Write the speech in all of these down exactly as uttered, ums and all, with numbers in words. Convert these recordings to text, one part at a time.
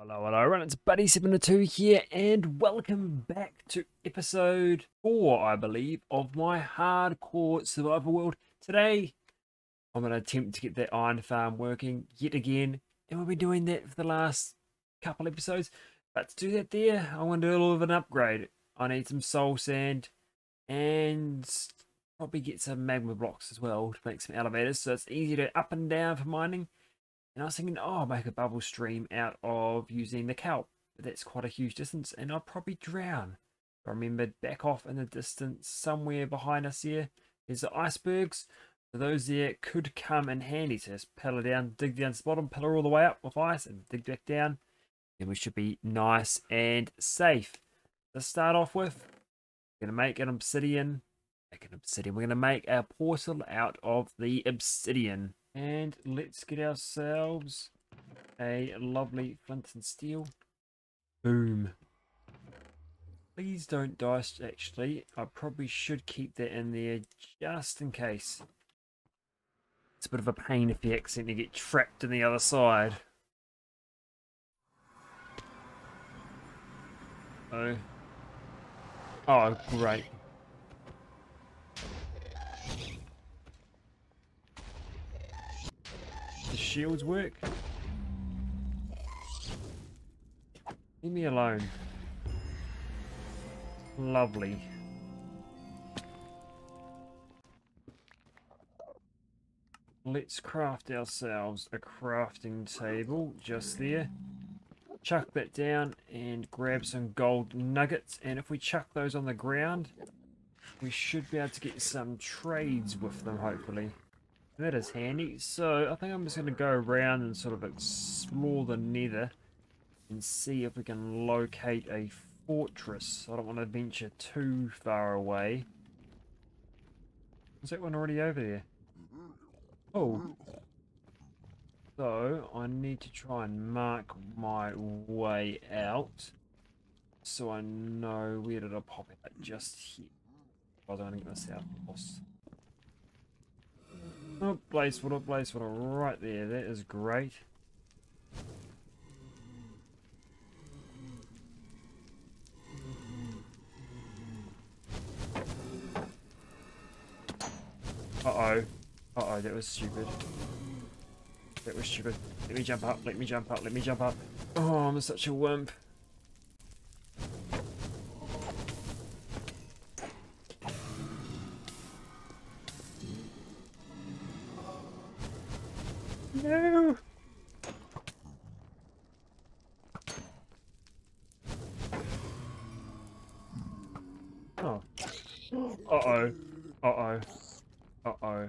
Hello, hello, everyone. It's Buddy seven oh two here, and welcome back to episode four, I believe, of my hardcore survival world. Today, I'm going to attempt to get that iron farm working yet again, and we've been doing that for the last couple episodes. But to do that there, I want to do a little of an upgrade. I need some soul sand, and probably get some magma blocks as well to make some elevators, so it's easy to up and down for mining. And I was thinking, oh, I'll make a bubble stream out of using the kelp. But that's quite a huge distance, and I'll probably drown. I remembered back off in the distance, somewhere behind us here, is the icebergs. So those there could come in handy. So just pillar down, dig down to the bottom, pillar all the way up with ice, and dig back down. And we should be nice and safe. To start off with, we're going to make an obsidian. Make an obsidian. We're going to make our portal out of the obsidian. And let's get ourselves a lovely flint and steel. Boom. Please don't die, actually. I probably should keep that in there just in case. It's a bit of a pain if you accidentally get trapped on the other side. Oh. Oh, great. Shields work. Leave me alone. Lovely. Let's craft ourselves a crafting table just there. Chuck that down and grab some gold nuggets, and if we chuck those on the ground, we should be able to get some trades with them, hopefully. That is handy. So I think I'm just going to go around and sort of explore the Nether and see if we can locate a fortress. I don't want to venture too far away. Is that one already over there? Oh. So I need to try and mark my way out so I know where did I pop out just here. I don't want to get myself lost. Not blazeful, not blazeful, right there, that is great. Uh-oh, uh-oh, that was stupid. That was stupid. Let me jump up, let me jump up, let me jump up. Oh, I'm such a wimp. No. Oh. Uh-oh. Uh-oh. Uh-oh.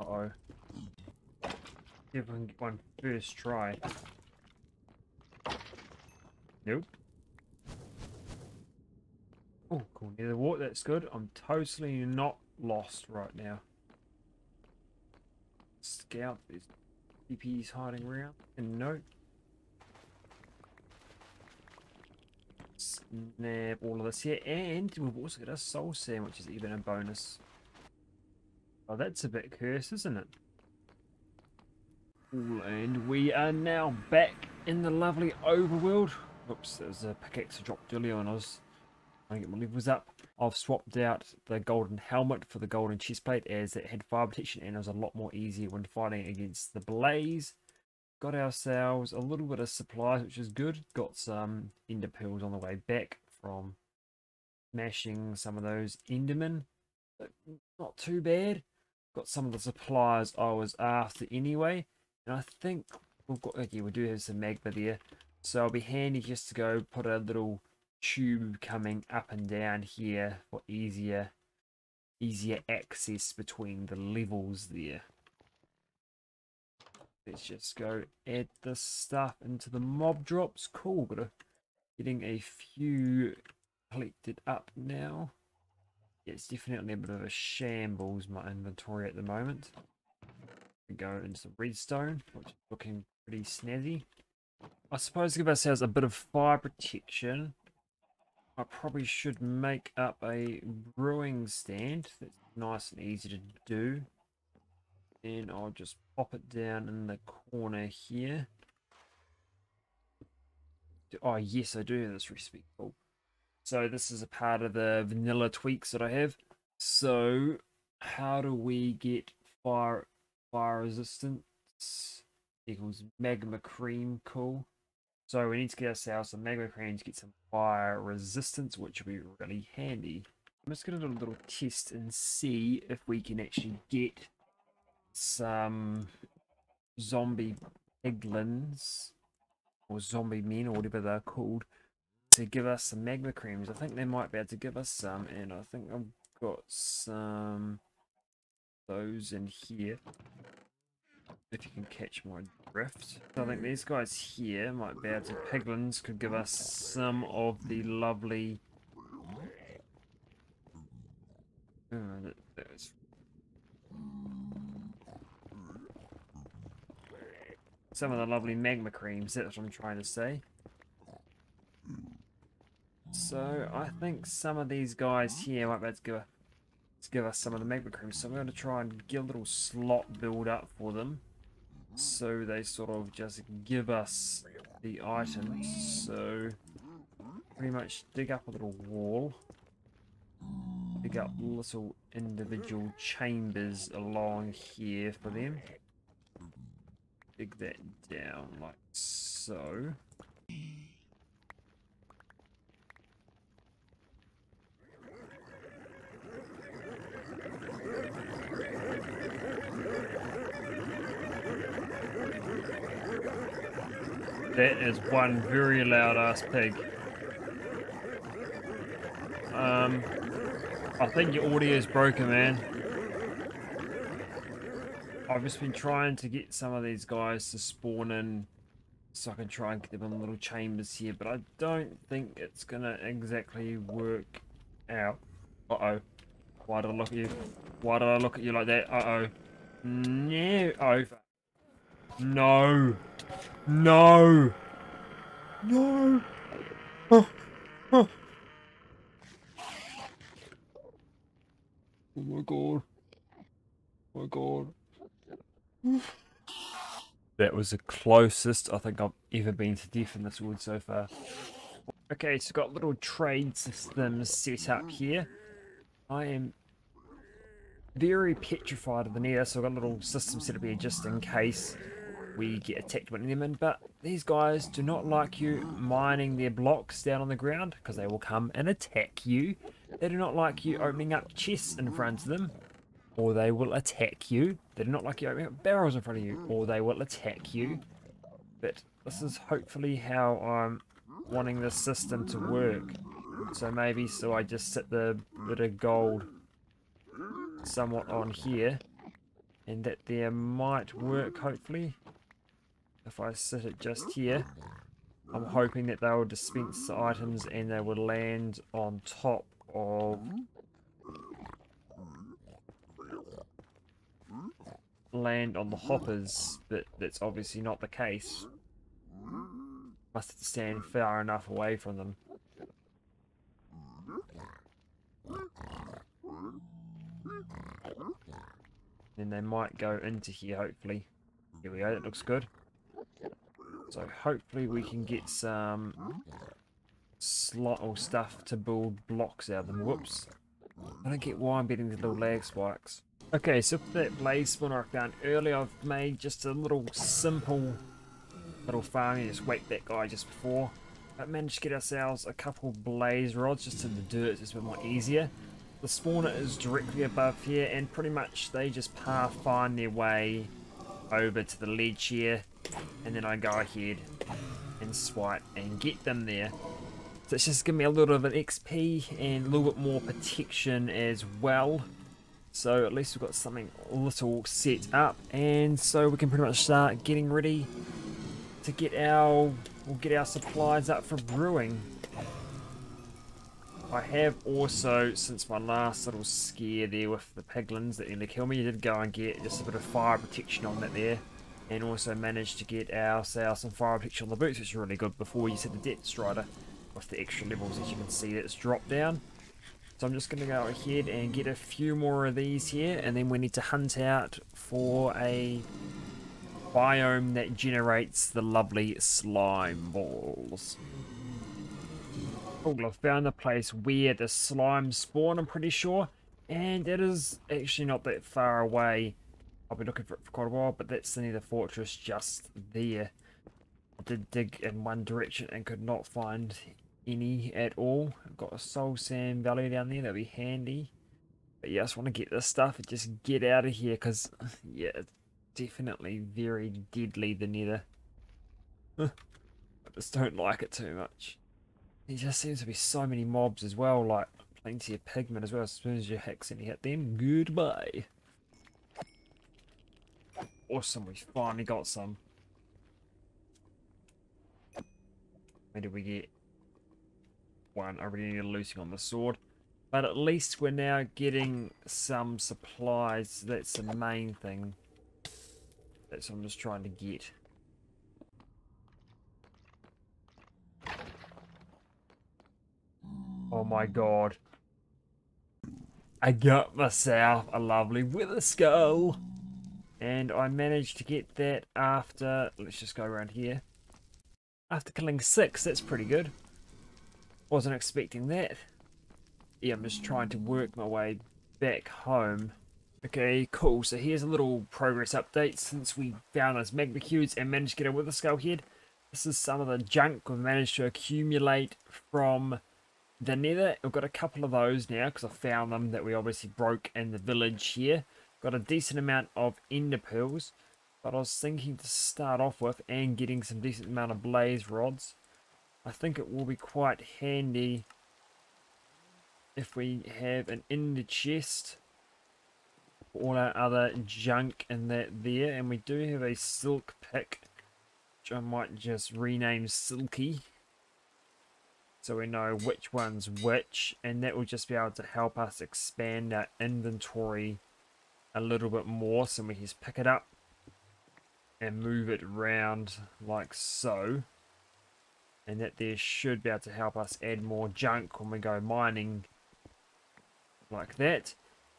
Uh-oh. See if I can get one first try. Nope. Oh, cool. Near the water, that's good. I'm totally not lost right now. Scout is... P P's hiding around, and no. Snap all of this here, and we've also got a soul sand, which is even a bonus. Oh, that's a bit cursed, isn't it? Ooh, and we are now back in the lovely overworld. Oops, there was a pickaxe I dropped earlier and I was trying to get my levels up. I've swapped out the golden helmet for the golden chestplate as it had fire protection and it was a lot more easier when fighting against the blaze. Got ourselves a little bit of supplies, which is good. Got some ender pearls on the way back from smashing some of those endermen. But not too bad. Got some of the supplies I was after anyway. And I think we've got, okay, we do have some magma there. So it'll be handy just to go put a little tube coming up and down here for easier easier access between the levels there. Let's just go add this stuff into the mob drops. Cool, got a, getting a few collected up now. Yeah, it's definitely a bit of a shambles, my inventory at the moment. We go into some redstone, which is looking pretty snazzy. I suppose to give ourselves a bit of fire protection, I probably should make up a brewing stand. That's nice and easy to do. And I'll just pop it down in the corner here. Oh, yes, I do have this recipe. Cool. So this is a part of the vanilla tweaks that I have. So how do we get fire fire resistance equals magma cream? Cool. So we need to get ourselves some magma cream to get some fire resistance, which will be really handy. I'm just going to do a little test and see if we can actually get some zombie piglins or zombie men or whatever they're called to give us some magma creams. I think they might be able to give us some, and I think I've got some those in here. If you can catch my drift. So I think these guys here might be able to, piglins could give us some of the lovely... Oh, that, that was... some of the lovely magma creams, that's what I'm trying to say. So I think some of these guys here might be able to give, to give us some of the magma creams. So I'm going to try and get a little slot build up for them, so they sort of just give us the items. So pretty much dig up a little wall, dig up little individual chambers along here for them. Dig that down like so. That is one very loud ass pig. Um, I think your audio is broken, man. I've just been trying to get some of these guys to spawn in so I can try and get them in little chambers here, but I don't think it's gonna exactly work out. Uh-oh. Why did I look at you? Why did I look at you like that? Uh-oh. No. Oh. No. No. No. Oh. Oh. Oh my god. Oh my god. That was the closest I think I've ever been to death in this wood so far. Okay, so got little trade systems set up here. I am very petrified of the Nether, so I've got a little system set up here just in case we get attacked by an enemy, but these guys do not like you mining their blocks down on the ground because they will come and attack you. They do not like you opening up chests in front of them, or they will attack you. They do not like you opening up barrels in front of you, or they will attack you. But this is hopefully how I'm wanting this system to work. So maybe so I just set the bit of gold somewhat on here, and that there might work hopefully. If I sit it just here, I'm hoping that they will dispense the items and they would land on top of land on the hoppers, but that's obviously not the case. Must have to stand far enough away from them. Then they might go into here hopefully. Here we go, that looks good. So hopefully we can get some slot or stuff to build blocks out of them. Whoops. I don't get why I'm getting these little lag spikes. Okay, so for that blaze spawner I found earlier, I've made just a little simple little farm. You just whacked that guy just before. I managed to get ourselves a couple blaze rods just in the dirt, it's a bit more easier. The spawner is directly above here, and pretty much they just pathfind their way over to the ledge here, and then I go ahead and swipe and get them there. So it's just giving me a little bit of an X P and a little bit more protection as well. So at least we've got something a little set up, and so we can pretty much start getting ready to get our we'll get our supplies up for brewing. I have also, since my last little scare there with the piglins that nearly kill me, you did go and get just a bit of fire protection on that there, and also managed to get ourselves some fire protection on the boots, which is really good before you set the Depth Strider with the extra levels. As you can see, that's dropped down. So I'm just going to go ahead and get a few more of these here, and then we need to hunt out for a biome that generates the lovely slime balls. Google have found the place where the slime spawn, I'm pretty sure. And it is actually not that far away. I'll be looking for it for quite a while, but that's the Nether Fortress just there. I did dig in one direction and could not find any at all. I've got a soul sand valley down there, that'll be handy. But yeah, I just want to get this stuff and just get out of here, because, yeah, it's definitely very deadly, the Nether. I just don't like it too much. There just seems to be so many mobs as well, like plenty of pigment as well. As soon as you accidentally hit them, goodbye. Awesome, we finally got some. Where did we get? One, I really need a looting on the sword. But at least we're now getting some supplies. That's the main thing. That's what I'm just trying to get. Oh my god. I got myself a lovely wither skull. And I managed to get that after... Let's just go around here. After killing six, that's pretty good. Wasn't expecting that. Yeah, I'm just trying to work my way back home. Okay, cool. So here's a little progress update since we found those magnitudes and managed to get a wither skull head. This is some of the junk we've managed to accumulate from the Nether. We've got a couple of those now because I found them that we obviously broke in the village here. Got a decent amount of ender pearls, but I was thinking to start off with and getting some decent amount of blaze rods. I think it will be quite handy if we have an ender chest for all our other junk in that there. And we do have a silk pick, which I might just rename Silky, so we know which one's which, and that will just be able to help us expand our inventory a little bit more. So we just pick it up and move it around like so, and that there should be able to help us add more junk when we go mining like that.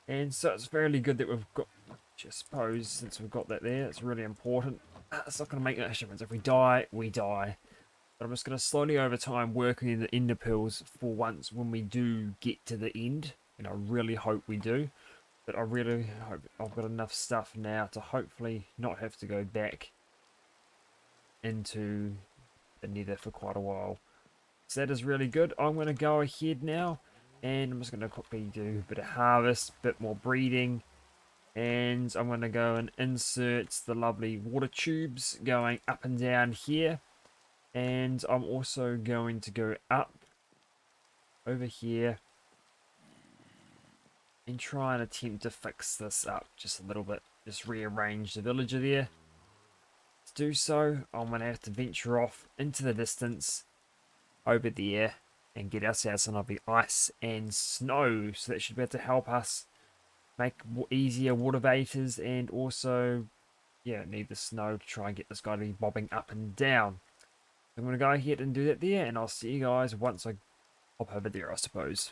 And so it's fairly good that we've got, I suppose, since we've got that there, it's really important. It's not going to make much difference. If we die, we die. But I'm just going to slowly over time work in the ender pearls for once when we do get to the end. And I really hope we do. But I really hope I've got enough stuff now to hopefully not have to go back into the Nether for quite a while. So that is really good. I'm going to go ahead now, and I'm just going to quickly do a bit of harvest, a bit more breeding. And I'm going to go and insert the lovely water tubes going up and down here. And I'm also going to go up over here and try and attempt to fix this up just a little bit. Just rearrange the villager there. To do so, I'm going to have to venture off into the distance over there and get ourselves some of the ice and snow. So that should be able to help us make easier water vaters, and also, yeah, need the snow to try and get this guy to be bobbing up and down. I'm going to go ahead and do that there, and I'll see you guys once I hop over there, I suppose.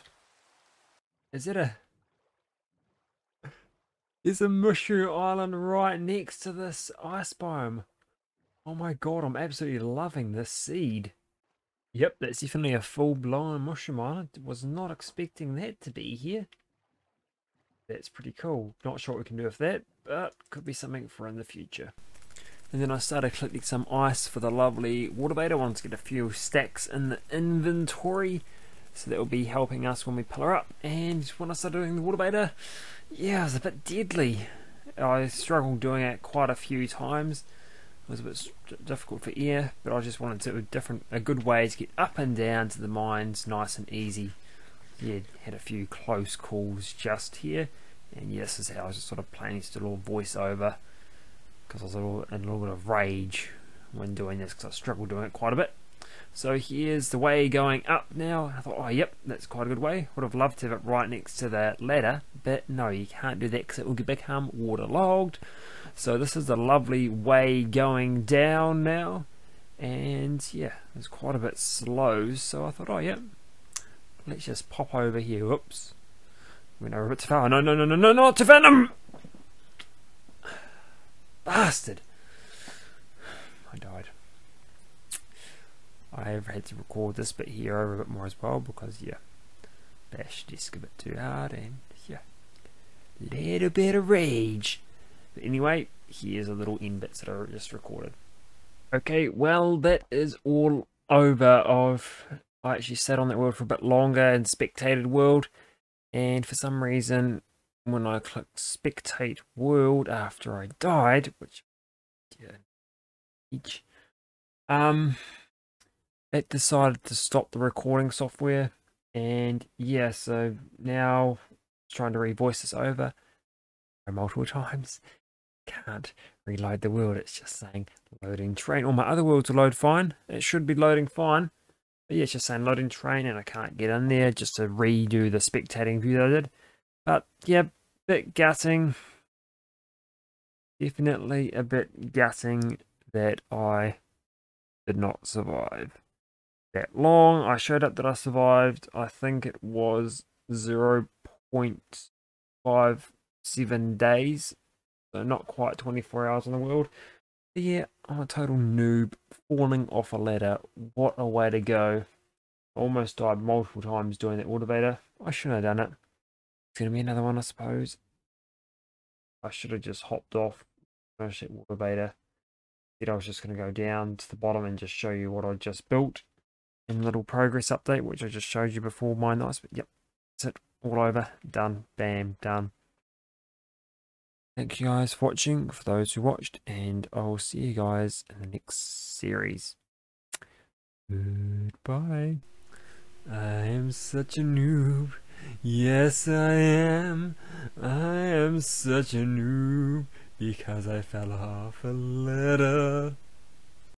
Is it a... There's a Mushu Island right next to this ice biome. Oh my god, I'm absolutely loving this seed. Yep, that's definitely a full-blown Mushu Island. Was not expecting that to be here. That's pretty cool. Not sure what we can do with that, but could be something for in the future. And then I started collecting some ice for the lovely water bait. I wanted to get a few stacks in the inventory, so that will be helping us when we pillar up. And when I started doing the water beta, yeah, it was a bit deadly. I struggled doing it quite a few times. It was a bit difficult for air, but I just wanted to a different, a good way to get up and down to the mines, nice and easy. Yeah, had a few close calls just here, and yes, this is how I was just sort of playing just a little voiceover, because I was a little, in a little bit of rage when doing this, because I struggled doing it quite a bit. So here's the way going up now. I thought, oh yep, that's quite a good way. Would have loved to have it right next to the ladder, but no, you can't do that because it will become waterlogged. So this is the lovely way going down now, and yeah, it's quite a bit slow. So I thought, oh yep, let's just pop over here. Whoops, went over a bit too far. No, no, no, no, no, not to Venom, bastard! I died. I had to record this bit here over a bit more as well, because yeah, bash disk a bit too hard, and yeah, little bit of rage. But anyway, here's a little end bits that I just recorded. Okay, well that is all over. I've I actually sat on that world for a bit longer and spectated world, and for some reason when I clicked spectate world after I died, which yeah, each um it decided to stop the recording software, and yeah, so now trying to revoice this over multiple times, can't reload the world. It's just saying loading train. All my other worlds will load fine, it should be loading fine, but yeah, it's just saying loading train, and I can't get in there just to redo the spectating view that I did. But yeah, bit gutting, definitely a bit gutting that I did not survive that long. I showed up that I survived, I think it was zero point five seven days, so not quite twenty-four hours on the world. But yeah, I'm a total noob, falling off a ladder. What a way to go. Almost died multiple times doing that autovator. I shouldn't have done it. It's gonna be another one, I suppose. I should have just hopped off, finished that autovator. Then I was just gonna go down to the bottom and just show you what I just built, and a little progress update which I just showed you before mine. Nice. But yep, that's it, all over, done, bam, done. Thank you guys for watching, for those who watched, and I'll see you guys in the next series. Goodbye. I am such a noob. Yes, I am. I am such a noob because I fell off a ladder.